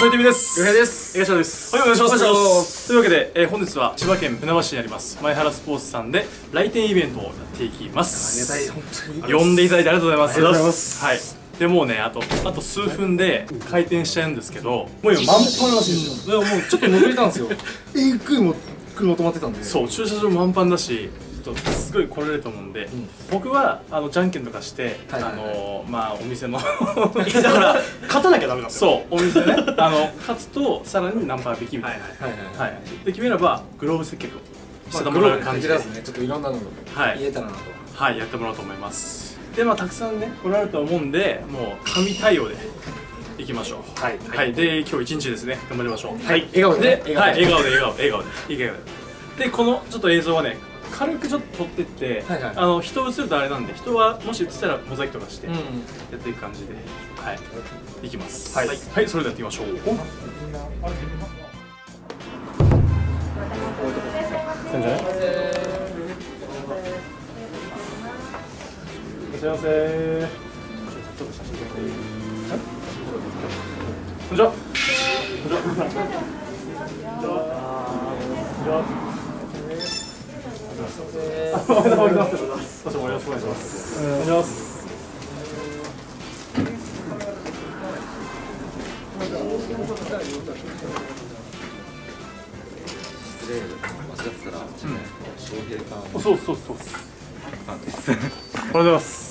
斉藤です。ゆうへいです。江頭です。はい、お願いします。というわけで、本日は千葉県船橋市にあります前原スポーツさんで来店イベントをやっていきます。ありがたい、本当に。呼んでいただいてありがとうございます。はい。でもうね、あと数分で開店しちゃうんですけど、もう今満帆らしいですよ。もうちょっと戻れたんですよ。えっくいも車止まってたんで。そう、駐車場満帆だし、ちょっとすごい来られると思うんで、僕はじゃんけんとかして、まあお店のだから勝たなきゃダメなんですよ。そう、お店ね、勝つとさらに何パー引きみたいな。はい。で決めればグローブ接客をしてもらう感じですね。ちょっといろんなの言えたらなと。はい、やってもらおうと思います。でまあ、たくさんね来られると思うんで、もう神対応でいきましょう。はい、はい、で今日一日ですね、頑張りましょう。はい、笑顔で、はい、笑顔ででこのちょっと映像はね軽くちょっと撮ってって、人映るとあれなんで、人はもし映ったらモザイクとかしてやっていく感じで、はい、いきます。はい、それでやっていきましょう。いらっしゃいませ。こんにちは。おはようございます。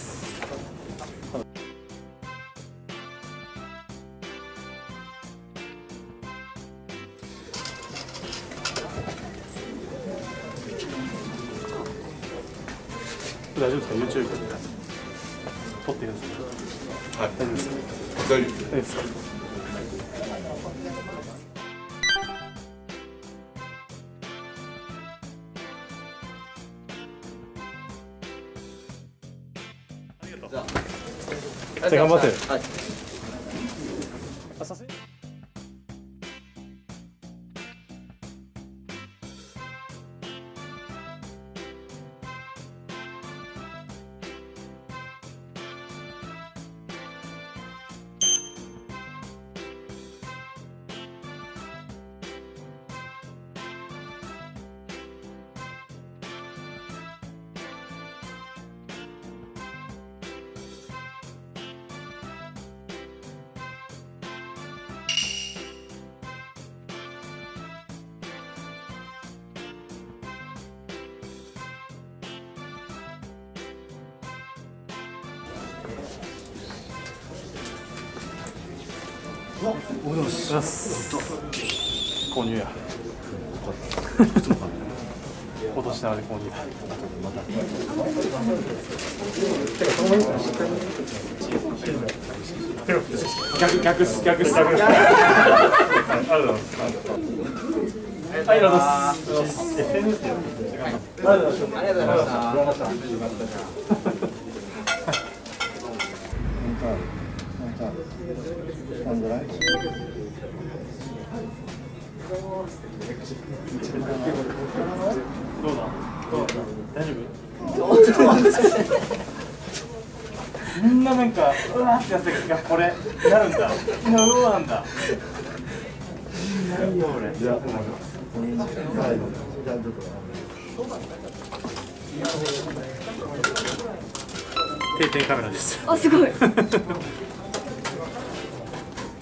大丈夫ですか、YouTube 撮ってください。はい、大丈夫ですか。大丈夫ですか。ありがとう。じゃあ頑張って。はい。おはようございます。購入や。今年なので購入。逆。ありがとうございます。はい、ありがとうございます。みんななんかうわーってやってるから、これなるんだ。みんなうわなんだ。何よ俺。定点カメラです。あ、すごい。来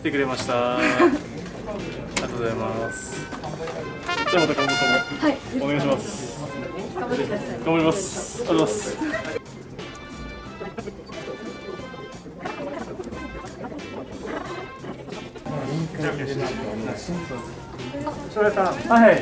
てくれました。ありがとうございます。じゃあまた今後とも、はい、お願いします。頑張ってください。頑張ります。ありがとうございます。それさん、はい。はい。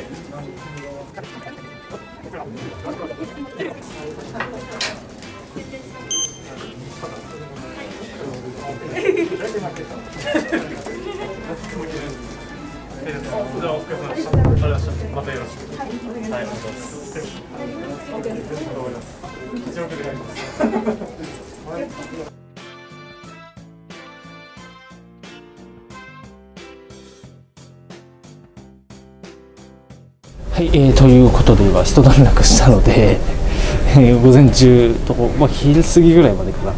はい、ということで今一段落したので、午前中と、まあ、昼過ぎぐらいまでかな、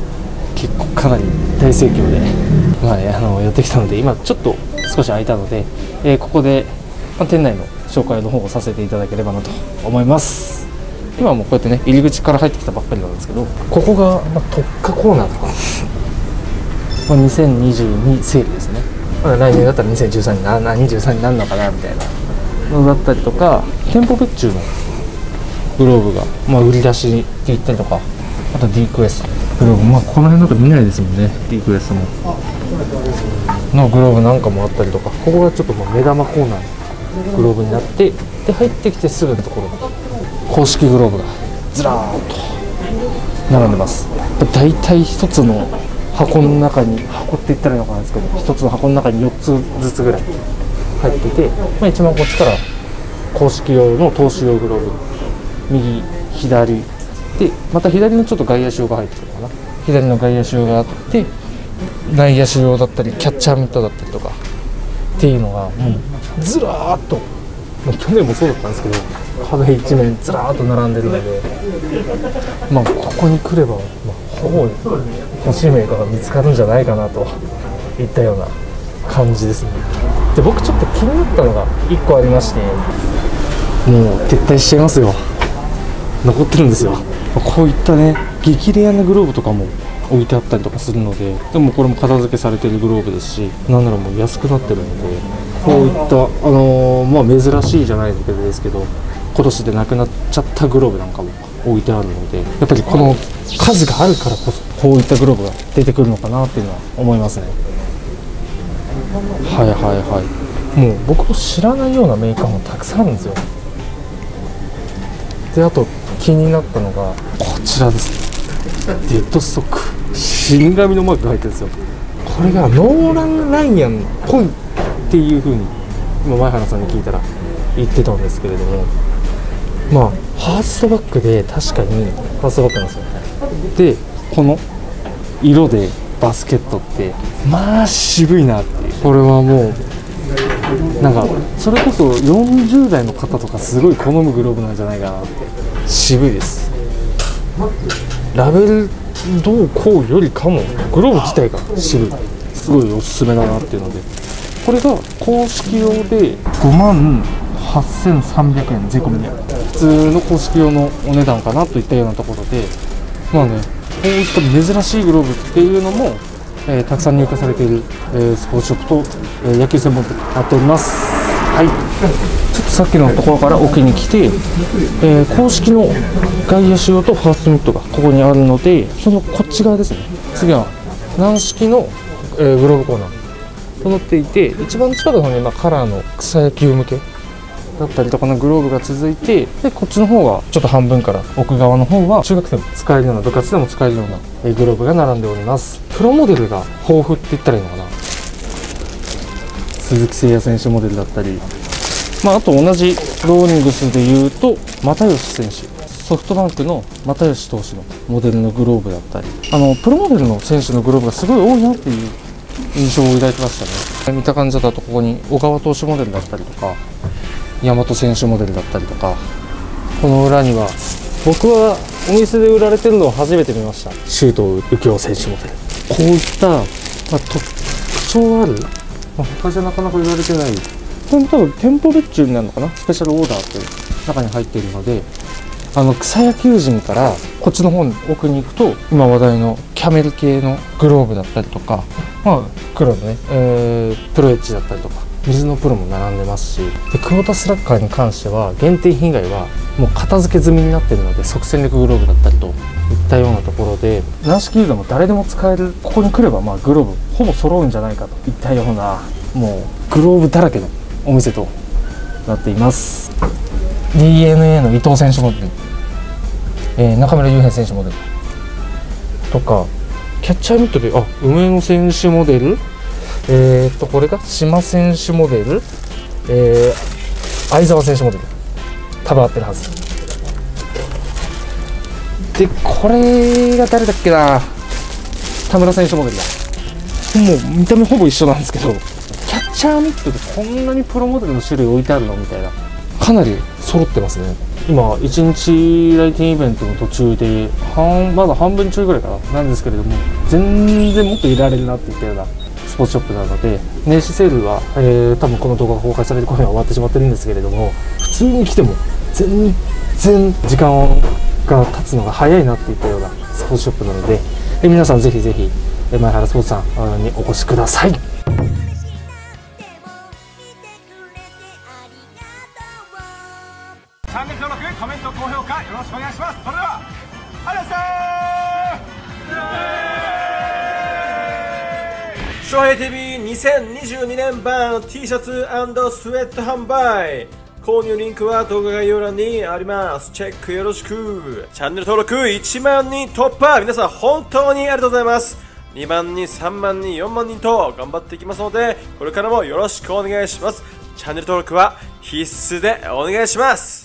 結構かなり大盛況で、まあね、やってきたので、今ちょっと少し空いたので、ここで店内の紹介の方をさせていただければなと思います。今はもうこうやってね、入り口から入ってきたばっかりなんですけど、ここが、特価コーナーとか2022セールですね。来年だったら2013になるのかなみたいなのだったりとか、店舗別注のグローブが、売り出しっていったりとか、あと D クエストグローブ、この辺なんか見ないですもんね。 D クエストのグローブなんかもあったりとか、ここがちょっと目玉コーナーのグローブになって、で入ってきてすぐのところに公式グローブがずらーっと並んでます。大体一つの箱の中に、箱って言ったらいいのかなんですけど、一つの箱の中に4つずつぐらい入っていて、一番こっちから公式用の投手用グローブ、右左で、また左のちょっと外野手用が入ってくるのかな。左の外野手用があって、内野手用だったりキャッチャーミットだったりとかっていうのが、もうずらーっと、去年もそうだったんですけど、壁一面ずらーっと並んでるので、ここに来れば、ほぼ欲しいメーカーが見つかるんじゃないかなといったような感じですね。で、僕ちょっと気になったのが1個ありまして、もう撤退しちゃいますよ。残ってるんですよ。こういったね、激レアなグローブとかも置いてあったりとかするので、でもこれも片付けされてるグローブですし、なんならもう安くなってるので、こういった珍しいじゃないですけど、今年でなくなっちゃったグローブなんかも置いてあるので、やっぱりこの数があるからこそ、こういったグローブが出てくるのかなっていうのは思いますね。はいはいはい。もう僕も知らないようなメーカーもたくさんあるんですよ。で、あと気になったのがこちらですね。デッドストック、死神のマークが入ってるんですよ。これがノーラン・ライアンっぽいっていう風に今前原さんに聞いたら言ってたんですけれども、ハーストバックで、確かにハーストバックなんですよね。でこの色でバスケットって、渋いなっていう。これはもうなんか、それこそ40代の方とかすごい好むグローブなんじゃないかなって。渋いです。ラベルどうこうよりかもグローブ自体が渋い、すごいおすすめだなっていうので、これが公式用で58,300円、税込みで普通の公式用のお値段かなといったようなところで、こういった珍しいグローブっていうのも、たくさん入荷されている、スポーツショップと、野球専門店になっております。はい、ちょっとさっきのところから置きに来て、公式の外野手用とファーストミットがここにあるので、そのこっち側ですね。次は軟式の、グローブコーナーとなっていて、一番近くの方にカラーの草野球向けだったりとかのグローブが続いて、でこっちの方はちょっと半分から奥側の方は、中学生も使えるような、部活でも使えるようなグローブが並んでおります。プロモデルが豊富って言ったらいいのかな、鈴木誠也選手モデルだったり、あと同じローリングスでいうと又吉選手、ソフトバンクの又吉投手のモデルのグローブだったり、プロモデルの選手のグローブがすごい多いなっていう印象を抱きましたね。見た感じだとここに小川投手モデルだったりとか、大和選手モデルだったりとか、この裏には僕はお店で売られてるのを初めて見ました、周東佑京選手モデル。こういった、特徴ある、他じゃなかなか売られてない、これも多分店舗別注になるのかな、スペシャルオーダーという中に入っているので、草野球人からこっちの方に奥に行くと、今話題のキャメル系のグローブだったりとか、黒のね、プロエッジだったりとか、水のプロも並んでますし、でクォータースラッガーに関しては限定品以外はもう片付け済みになっているので、即戦力グローブだったりといったようなところで、軟式ユーザーも誰でも使える、ここに来ればグローブほぼ揃うんじゃないかといったような、もうグローブだらけのお店となっています。 DNA の伊藤選手モデル、中村悠平選手モデルとか、キャッチャーミットで梅野選手モデル、これが島選手モデル、相澤選手モデル、多分合ってるはずで、これが誰だっけな、田村選手モデルだ。もう見た目ほぼ一緒なんですけど、キャッチャーミットでこんなにプロモデルの種類置いてあるのみたいな、かなり揃ってますね。今1日来店イベントの途中で、まだ半分中ぐらいかな、なんですけれども、全然もっといられるなっていったようなススポーツショップなので、年始セールは、多分この動画が公開される頃には終わってしまってるんですけれども、普通に来ても全然時間が経つのが早いなっていったようなスポーツショップなので、皆さんぜひぜひ前原スポーツさんにお越しください。チャンネル登録、コメント、高評価よろしくお願いします。それでは、ありがとうございます。翔平 TV2022 年版 T シャツ&スウェット販売。購入リンクは動画概要欄にあります。チェックよろしく。チャンネル登録1万人突破。皆さん本当にありがとうございます。2万人、3万人、4万人と頑張っていきますので、これからもよろしくお願いします。チャンネル登録は必須でお願いします。